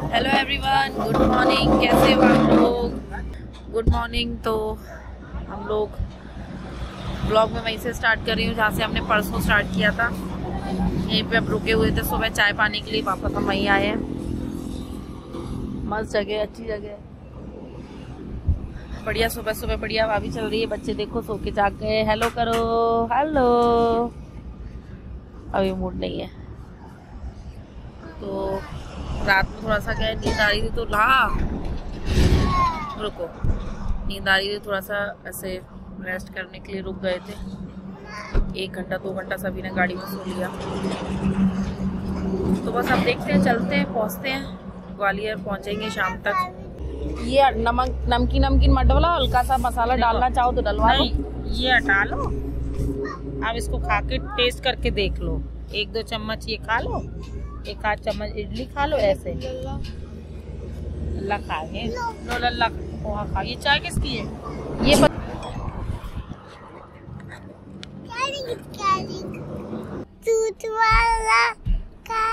Hello everyone, good morning. कैसे हो आप लोग? Good morning. तो हम लोग ब्लॉग में वहीं से स्टार्ट कर रही हूँ जहाँ से हमने परसों स्टार्ट किया था। यहीं पे अब रुके हुए थे सुबह चाय पानी के लिए, वापस हम वहीं आए हैं। मस्त जगह, अच्छी जगह, बढ़िया। सुबह सुबह बढ़िया भाभी चल रही है। बच्चे देखो सो के जाग गए। हेलो करो, हेलो। अभी मूड नहीं है। तो रात में थोड़ा सा क्या नींद आ रही थी, तो नींद आ रही थी, थोड़ा सा ऐसे रेस्ट करने के लिए रुक गए थे। 1 घंटा 2 घंटा सभी ने गाड़ी में सो लिया। तो बस अब देखते हैं, चलते हैं, पहुँचते हैं ग्वालियर, पहुँचेंगे शाम तक। ये नमक नमकीन मत डाला, हल्का सा मसाला डालना चाहो तो डलवा लो। ये हटा लो, आप इसको खा के टेस्ट करके देख लो। 1-2 चम्मच ये खा लो, 1 आध चम्मच इडली खा लो। ऐसे लल्ला खाए, लो लल्ला पोहा खा। ये चाय किसकी है? ये दूध वाला का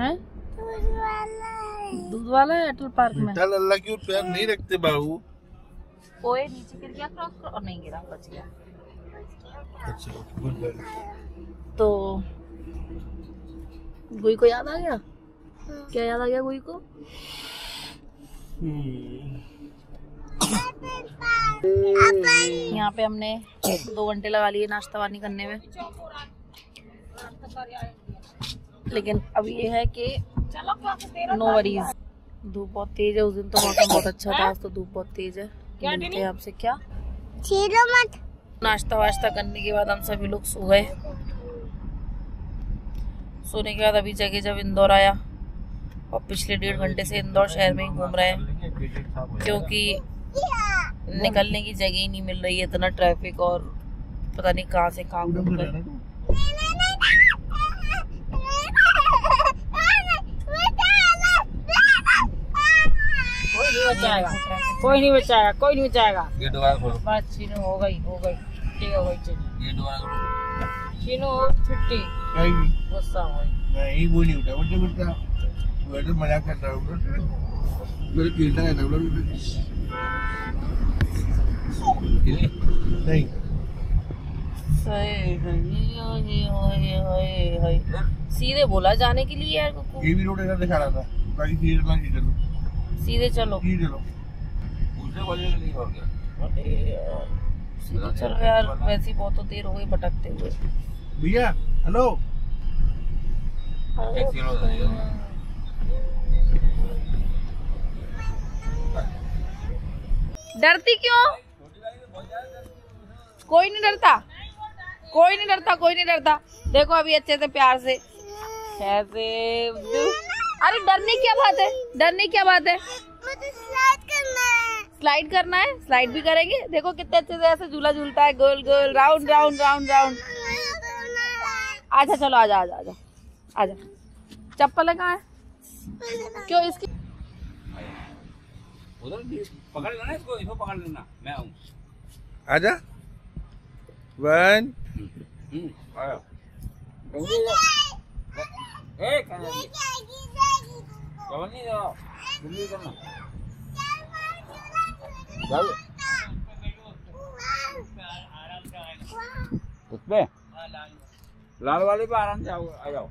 है, दूध वाला है। अटल पार्क में लल्ला क्यों पैर नहीं रखते बाबू? ओए नीचे गिर गया, क्रॉस नहीं गिरा, बच गया। तो गुई को याद आ गया? क्या याद आ गया गुई को? यहाँ पे हमने 2 घंटे लगा लिए नाश्ता पानी करने में, लेकिन अब ये है कि नो वरीज। धूप बहुत तेज है, उस दिन तो मौसम बहुत अच्छा था, आज तो धूप बहुत तेज है। मिलते हैं आपसे। क्या नाश्ता वाश्ता करने के बाद हम सभी लोग सो गए। सोने के बाद अभी जगह जब इंदौर आया, और पिछले 1.5 घंटे से इंदौर शहर में ही घूम रहे हैं, क्योंकि निकलने की जगह ही नहीं मिल रही है। इतना ट्रैफिक और पता नहीं कहाँ से कहाँ घूम रहे हैं। कोई नहीं बचाएगा। ये दोबारा छीनो, हो गई ठीक है, छीनो छुट्टी गुस्सा नहीं। वो नहीं उठा, वो तो मजाक कर रहा है। मेरे किल्टा है ना, नहीं सीधे बोला जाने के लिए यार। ये भी रोड इधर दिखा रहा था, बाकी सीधे चलो। सीधे चलो यार, वैसे बहुत तो देर हो गई भटकते हुए। भैया हेलो, डरती क्यों? कोई नहीं डरता। देखो अभी अच्छे से प्यार से कैसे। अरे डरने क्या बात है? स्लाइड करना है। स्लाइड भी करेंगे। देखो कितने अच्छे से ऐसे झूला झूलता है, गोल गोल राउंड। अच्छा चलो आजा। चप्पल कहाँ है? क्यों इसकी पकड़ लेना, इसको पकड़ लेना, मैं हूँ। आजा वन आया। उसमें लाल वाले पे आराम से आ जाओ।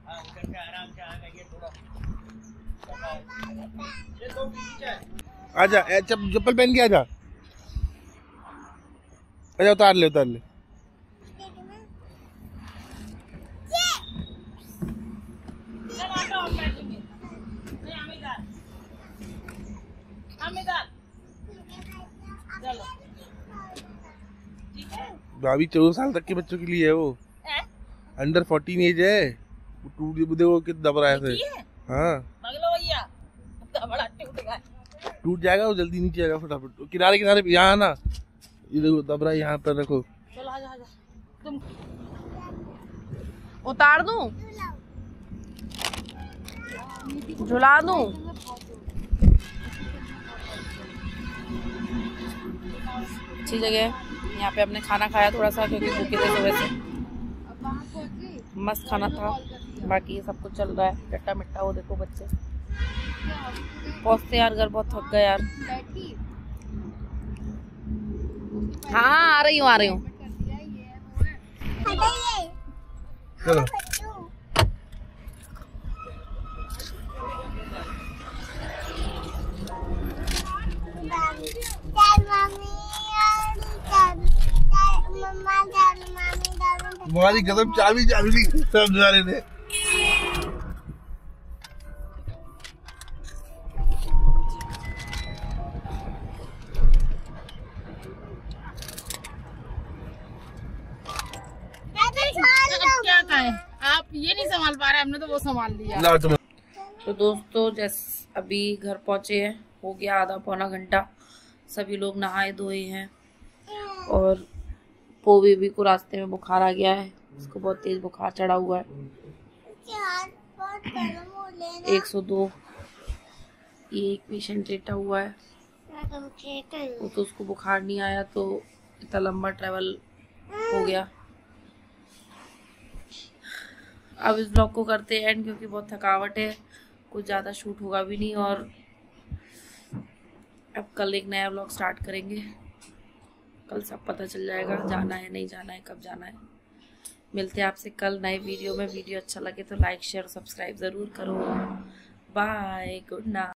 आजा, चप्पल पहन के आजा। आजा उतार ले। भाभी 14 साल तक के बच्चों के लिए है वो। अंडर 14 एज है। देखो कितना दब रहा है। हाँ। टूट जाएगा वो, जल्दी नीचे आएगा फटाफट। किनारे यहाँ ना, ये देखो दब रहा है, यहाँ पर रखो। चलो आजा। तुम उतार दूं, झुला दूं। अच्छी जगह है। यहाँ पे हमने खाना खाया थोड़ा सा, क्योंकि भूखे थे सुबह से। मस्त खाना था। बाकी ये सब कुछ चल रहा है, चट्टा मिट्टा। वो देखो बच्चे पहुँचते यार घर, बहुत थक गया यार। हाँ आ रही हूँ। मारी गजब चाबी सब जा रहे थे। आप ये नहीं संभाल पा रहे, हमने तो वो संभाल लिया। तो दोस्तों जैसे अभी घर पहुंचे हैं, हो गया आधा पौना घंटा। सभी लोग नहाए धोए हैं और को बेबी को रास्ते में बुखार आ गया है, उसको बहुत तेज बुखार चढ़ा हुआ है। 102 ये एक पेशेंट लेटा हुआ है, वो तो उसको बुखार नहीं आया, तो इतना लंबा ट्रैवल हो गया। अब इस ब्लॉग को करते हैं एंड, क्योंकि बहुत थकावट है, कुछ ज़्यादा शूट होगा भी नहीं। और अब कल एक नया ब्लॉग स्टार्ट करेंगे, कल सब पता चल जाएगा जाना है नहीं जाना है, कब जाना है। मिलते हैं आपसे कल नए वीडियो में। वीडियो अच्छा लगे तो लाइक शेयर सब्सक्राइब ज़रूर करो। Bye, good night.